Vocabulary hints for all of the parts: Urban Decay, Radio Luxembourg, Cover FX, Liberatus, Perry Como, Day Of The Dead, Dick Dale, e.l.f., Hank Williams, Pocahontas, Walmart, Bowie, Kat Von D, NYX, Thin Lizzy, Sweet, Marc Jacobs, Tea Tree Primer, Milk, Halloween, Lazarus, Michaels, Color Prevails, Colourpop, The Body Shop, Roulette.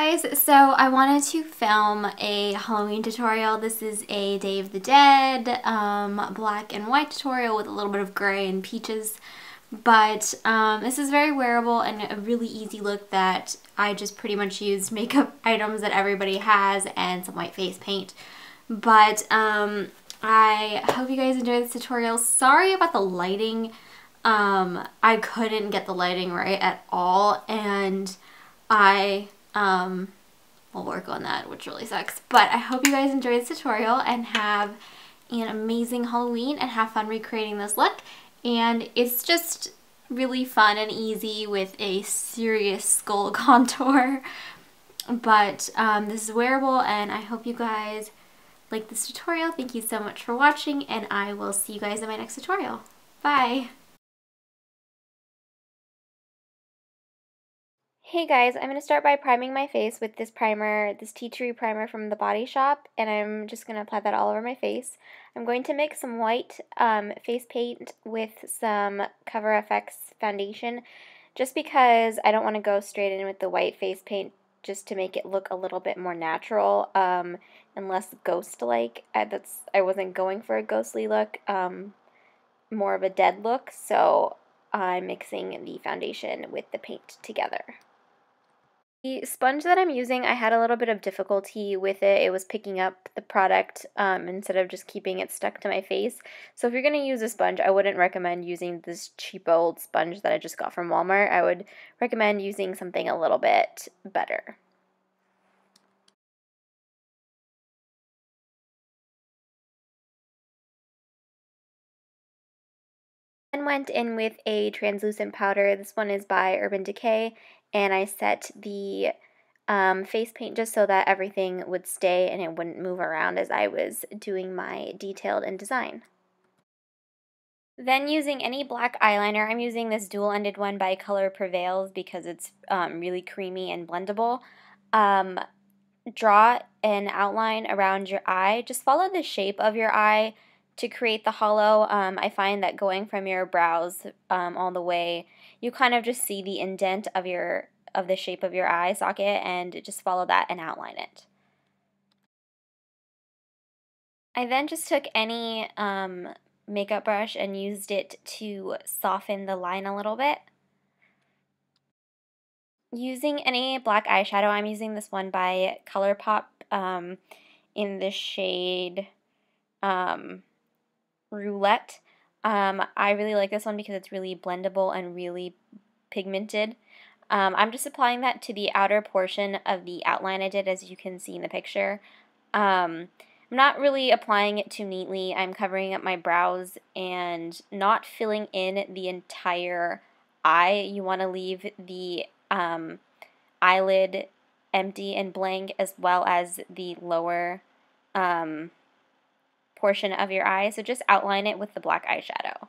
guys, so I wanted to film a Halloween tutorial. This is a Day of the Dead black and white tutorial with a little bit of gray and peaches, but this is very wearable and a really easy look that I just pretty much used makeup items that everybody has and some white face paint. But I hope you guys enjoy this tutorial. Sorry about the lighting. I couldn't get the lighting right at all, and I will work on that, which really sucks. But I hope you guys enjoy this tutorial and have an amazing Halloween and have fun recreating this look. And it's just really fun and easy with a serious skull contour. But this is wearable, and I hope you guys like this tutorial. Thank you so much for watching, and I will see you guys in my next tutorial. Bye! Hey guys, I'm going to start by priming my face with this primer, this Tea Tree Primer from The Body Shop, and I'm just going to apply that all over my face. I'm going to mix some white face paint with some Cover FX foundation, just because I don't want to go straight in with the white face paint, just to make it look a little bit more natural and less ghost-like. I wasn't going for a ghostly look, more of a dead look, so I'm mixing the foundation with the paint together. The sponge that I'm using, I had a little bit of difficulty with it. It was picking up the product instead of just keeping it stuck to my face. So if you're going to use a sponge, I wouldn't recommend using this cheapo old sponge that I just got from Walmart. I would recommend using something a little bit better. Then went in with a translucent powder. This one is by Urban Decay. And I set the face paint just so that everything would stay and it wouldn't move around as I was doing my detailed and design. Then using any black eyeliner, I'm using this dual-ended one by Color Prevails because it's really creamy and blendable. Draw an outline around your eye. Just follow the shape of your eye to create the hollow. I find that going from your brows all the way, you kind of just see the indent of the shape of your eye socket, and just follow that and outline it. I then just took any makeup brush and used it to soften the line a little bit. Using any black eyeshadow, I'm using this one by Colourpop in the shade Roulette. I really like this one because it's really blendable and really pigmented. I'm just applying that to the outer portion of the outline I did, as you can see in the picture. I'm not really applying it too neatly. I'm covering up my brows and not filling in the entire eye. You want to leave the eyelid empty and blank, as well as the lower portion of your eye, so just outline it with the black eyeshadow.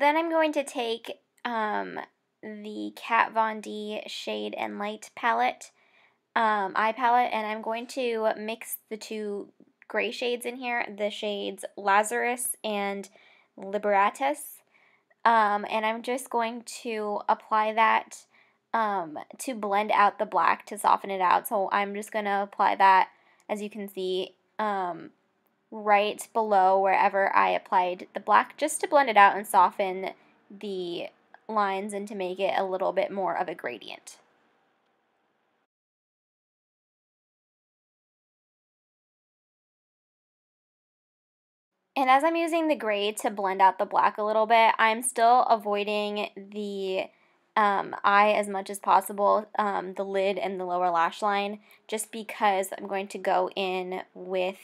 Then I'm going to take the Kat Von D Shade and Light palette, eye palette, and I'm going to mix the two gray shades in here, the shades Lazarus and Liberatus. And I'm just going to apply that to blend out the black, to soften it out. So I'm just going to apply that, as you can see, right below wherever I applied the black, just to blend it out and soften the lines and to make it a little bit more of a gradient. And as I'm using the gray to blend out the black a little bit, I'm still avoiding the eye as much as possible, the lid and the lower lash line, just because I'm going to go in with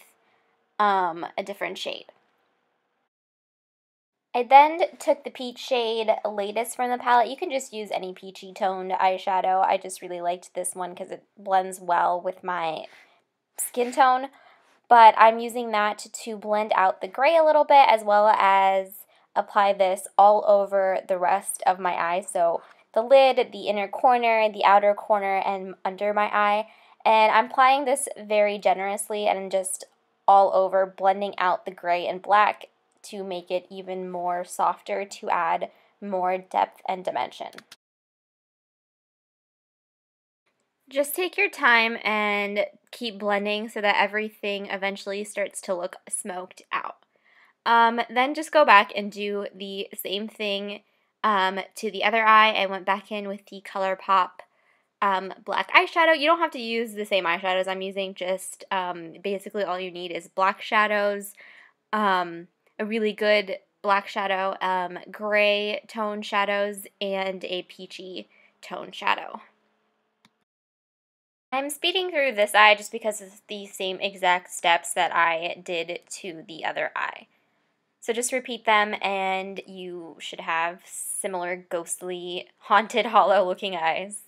a different shade. I then took the peach shade Latest from the palette. You can just use any peachy toned eyeshadow. I just really liked this one because it blends well with my skin tone. But I'm using that to blend out the gray a little bit, as well as apply this all over the rest of my eye. So the lid, the inner corner, the outer corner, and under my eye. And I'm applying this very generously and just all over, blending out the gray and black to make it even more softer to add more depth and dimension. Just take your time and keep blending so that everything eventually starts to look smoked out. Then just go back and do the same thing to the other eye. I went back in with the Colourpop black eyeshadow. You don't have to use the same eyeshadows I'm using, just basically all you need is black shadows, a really good black shadow, gray tone shadows, and a peachy tone shadow. I'm speeding through this eye just because it's the same exact steps that I did to the other eye. So just repeat them and you should have similar ghostly, haunted, hollow looking eyes.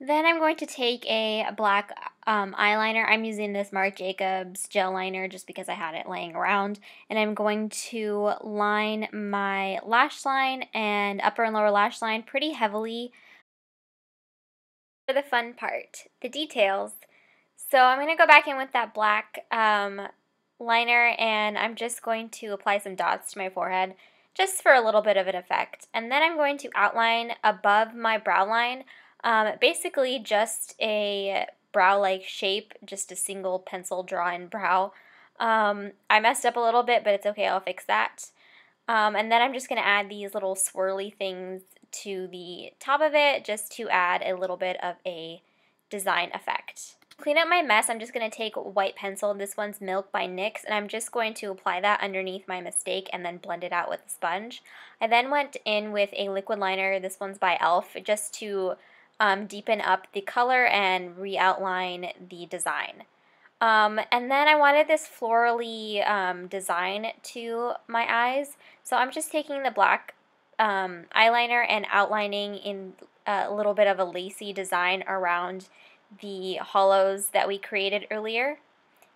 Then I'm going to take a black eyeliner. I'm using this Marc Jacobs gel liner just because I had it laying around. And I'm going to line my lash line and upper and lower lash line pretty heavily. For the fun part, the details. So I'm going to go back in with that black liner and I'm just going to apply some dots to my forehead just for a little bit of an effect. And then I'm going to outline above my brow line. Basically just a brow-like shape, just a single pencil drawn brow. I messed up a little bit, but it's okay, I'll fix that. And then I'm just going to add these little swirly things to the top of it just to add a little bit of a design effect. To clean up my mess, I'm just going to take white pencil, this one's Milk by NYX, and I'm just going to apply that underneath my mistake and then blend it out with a sponge. I then went in with a liquid liner, this one's by e.l.f., just to deepen up the color and re-outline the design. And then I wanted this florally design to my eyes, so I'm just taking the black eyeliner and outlining in a little bit of a lacy design around the hollows that we created earlier.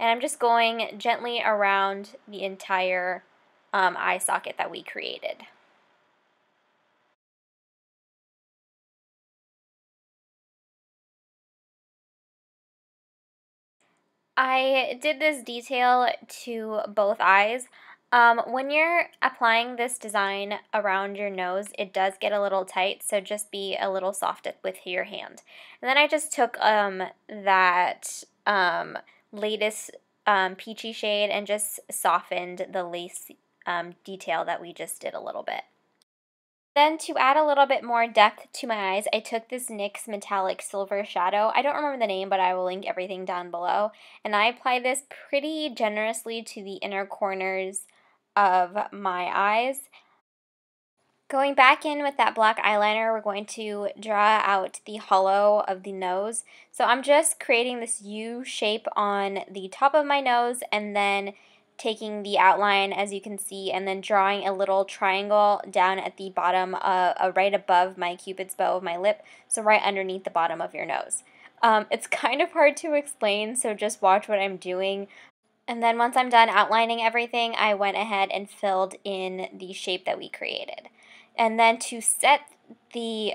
And I'm just going gently around the entire eye socket that we created. I did this detail to both eyes. When you're applying this design around your nose, it does get a little tight, so just be a little soft with your hand. And then I just took that latest peachy shade and just softened the lace detail that we just did a little bit. Then to add a little bit more depth to my eyes, I took this NYX Metallic Silver Shadow. I don't remember the name, but I will link everything down below. And I apply this pretty generously to the inner corners of my eyes. Going back in with that black eyeliner, we're going to draw out the hollow of the nose. So I'm just creating this U shape on the top of my nose and then taking the outline, as you can see, and then drawing a little triangle down at the bottom, right above my cupid's bow of my lip, so right underneath the bottom of your nose. It's kind of hard to explain, so just watch what I'm doing. And then once I'm done outlining everything, I went ahead and filled in the shape that we created. And then to set the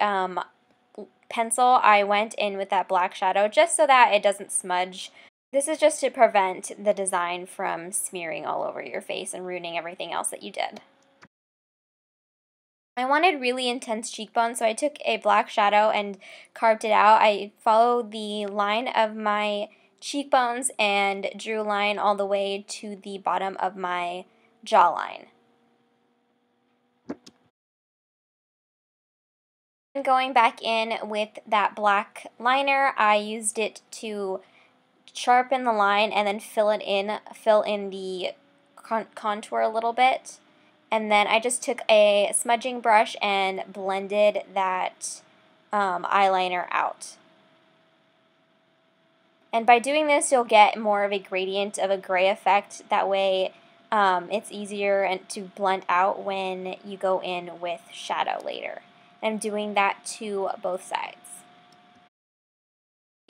pencil, I went in with that black shadow just so that it doesn't smudge. This is just to prevent the design from smearing all over your face and ruining everything else that you did. I wanted really intense cheekbones, so I took a black shadow and carved it out. I followed the line of my cheekbones and drew a line all the way to the bottom of my jawline. Going back in with that black liner, I used it to sharpen the line and then fill in the contour a little bit. And then I just took a smudging brush and blended that eyeliner out. And by doing this, you'll get more of a gradient of a gray effect. That way it's easier to blend out when you go in with shadow later. And I'm doing that to both sides.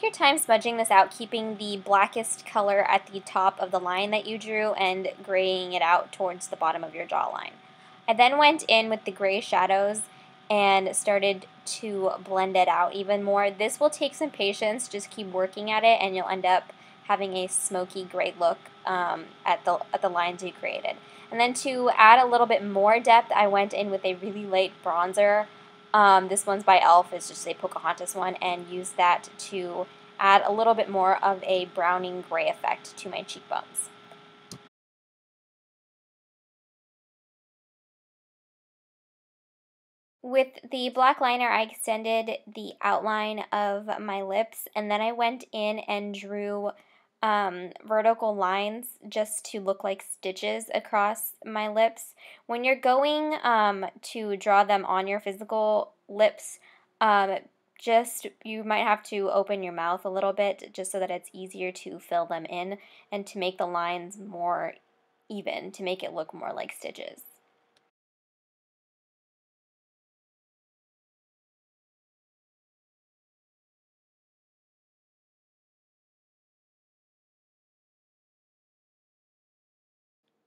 Your time smudging this out, keeping the blackest color at the top of the line that you drew and graying it out towards the bottom of your jawline. I then went in with the gray shadows and started to blend it out even more. This will take some patience. Just keep working at it, and you'll end up having a smoky gray look at the lines you created. And then to add a little bit more depth, I went in with a really light bronzer. This one's by e.l.f. It's just a Pocahontas one, and used that to add a little bit more of a browning gray effect to my cheekbones. With the black liner, I extended the outline of my lips, and then I went in and drew vertical lines just to look like stitches across my lips. When you're going to draw them on your physical lips, you might have to open your mouth a little bit just so that it's easier to fill them in and to make the lines more even, to make it look more like stitches.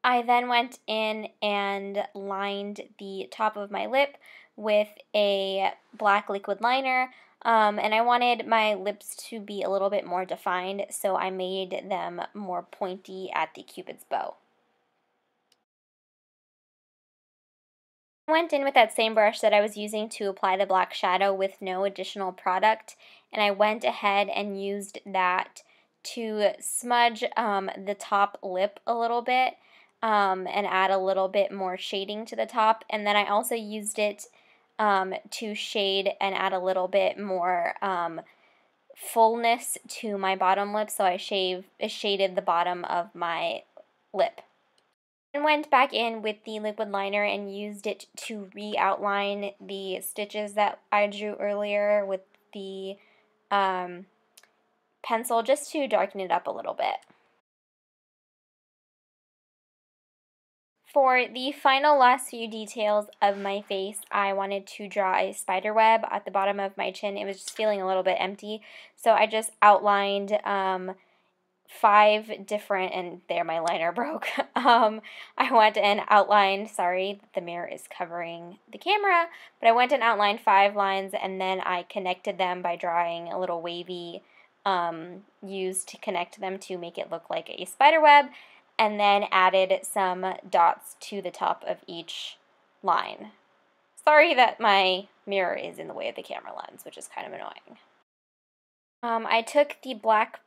I then went in and lined the top of my lip with a black liquid liner, and I wanted my lips to be a little bit more defined, so I made them more pointy at the cupid's bow. I went in with that same brush that I was using to apply the black shadow with no additional product, and I went ahead and used that to smudge the top lip a little bit. And add a little bit more shading to the top, and then I also used it to shade and add a little bit more fullness to my bottom lip, so I shaded the bottom of my lip. And went back in with the liquid liner and used it to re-outline the stitches that I drew earlier with the pencil, just to darken it up a little bit. For the final last few details of my face, I wanted to draw a spider web at the bottom of my chin. It was just feeling a little bit empty, so I just outlined 5 different, and there my liner broke. I went and outlined, sorry, the mirror is covering the camera, but I went and outlined 5 lines, and then I connected them by drawing a little wavy U's to connect them to make it look like a spider web. And then added some dots to the top of each line. Sorry that my mirror is in the way of the camera lens, which is kind of annoying. I took the black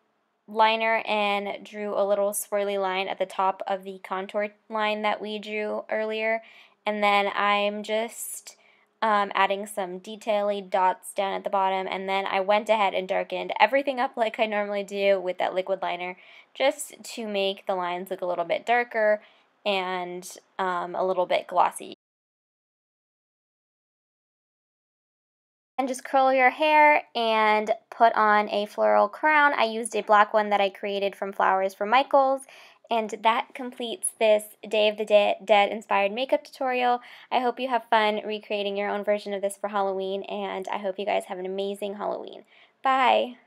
liner and drew a little swirly line at the top of the contour line that we drew earlier, and then I'm just adding some detail-y dots down at the bottom, and then I went ahead and darkened everything up like I normally do with that liquid liner, just to make the lines look a little bit darker and a little bit glossy. And just curl your hair and put on a floral crown. I used a black one that I created from flowers from Michaels. And that completes this Day of the Dead inspired makeup tutorial. I hope you have fun recreating your own version of this for Halloween, and I hope you guys have an amazing Halloween. Bye!